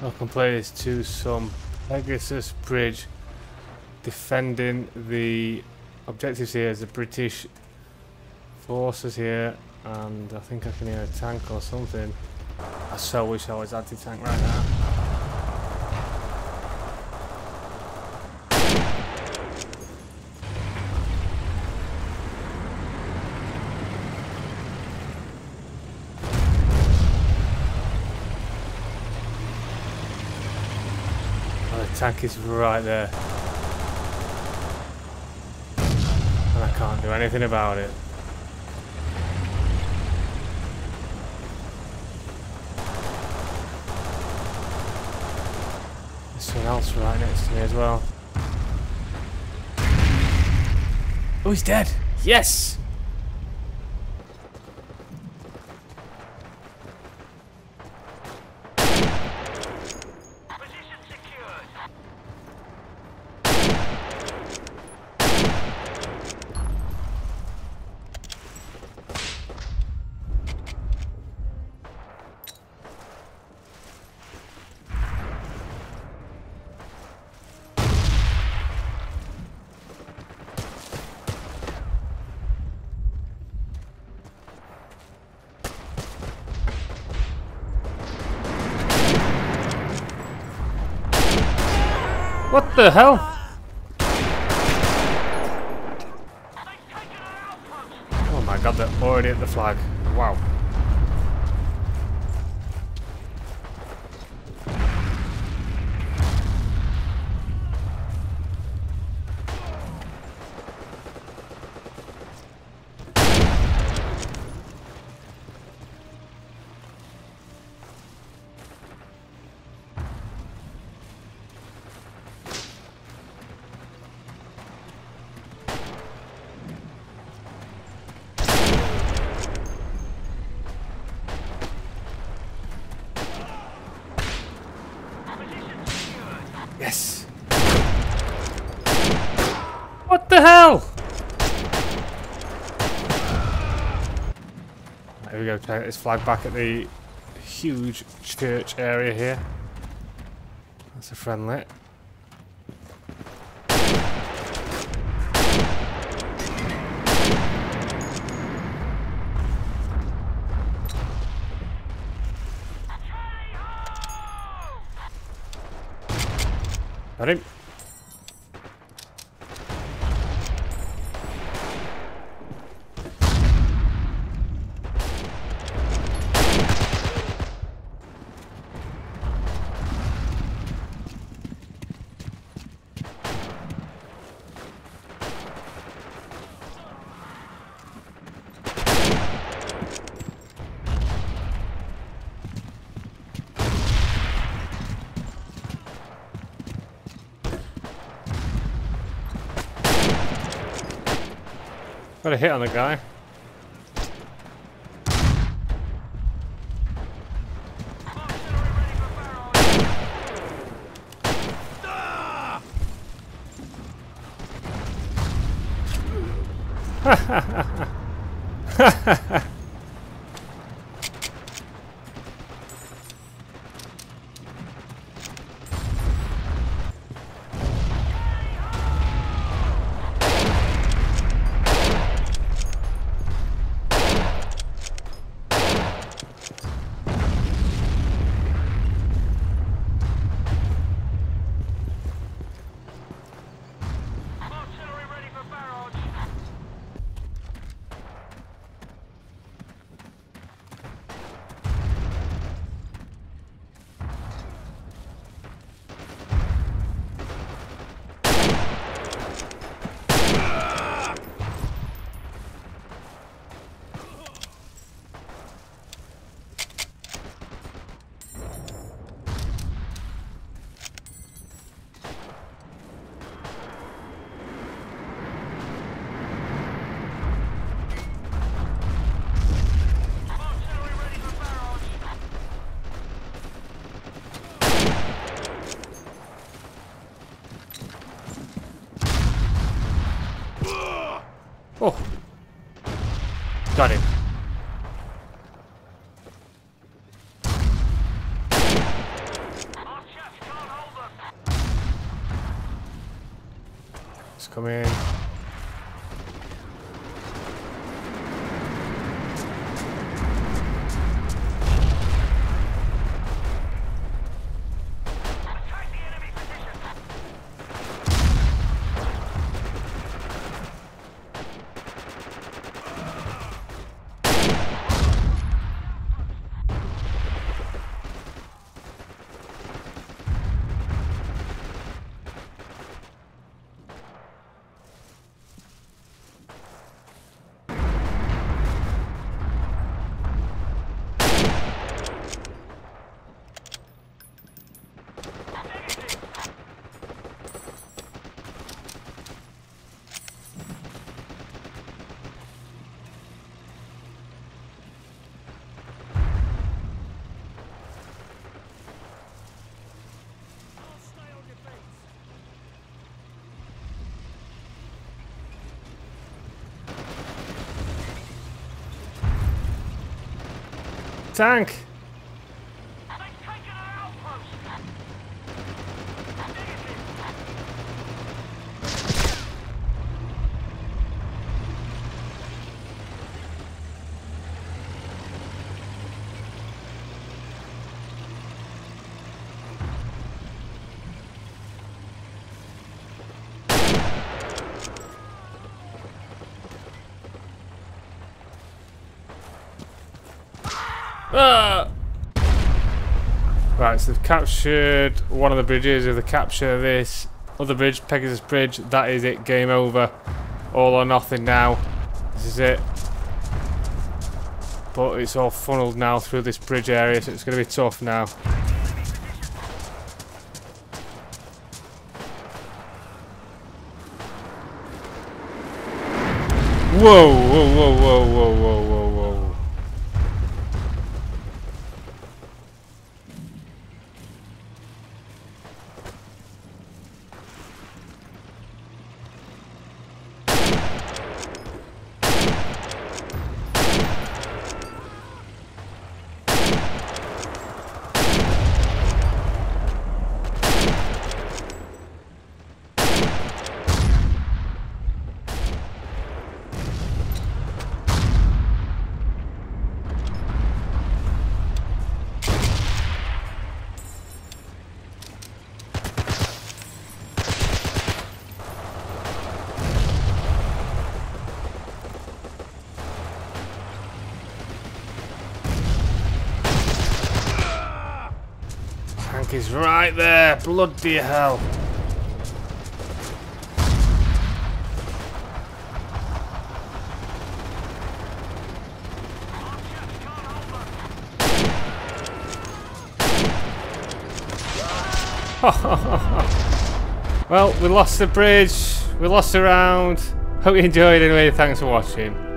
Welcome players to some Pegasus Bridge, defending the objectives here as the British forces here, and I think I can hear a tank or something. I so wish I was anti-tank right now. Oh, the tank is right there. And I can't do anything about it. There's someone else right next to me as well. Oh, he's dead! Yes! What the hell? Oh my god, they're already at the flag. Wow. Yes! What the hell? Right, here we go, take this flag back at the huge church area here. That's a friendly. Got him. Got a hit on the guy. Oh, got him. Let's come in. Tank! Right, so they've captured one of the bridges. If they capture this other bridge, Pegasus Bridge, that is it. Game over. All or nothing now. This is it. But it's all funneled now through this bridge area, so it's going to be tough now. Whoa, whoa, whoa, whoa, whoa, whoa, whoa. He's right there, bloody hell. Well, we lost the bridge, we lost the round. Hope you enjoyed anyway, thanks for watching.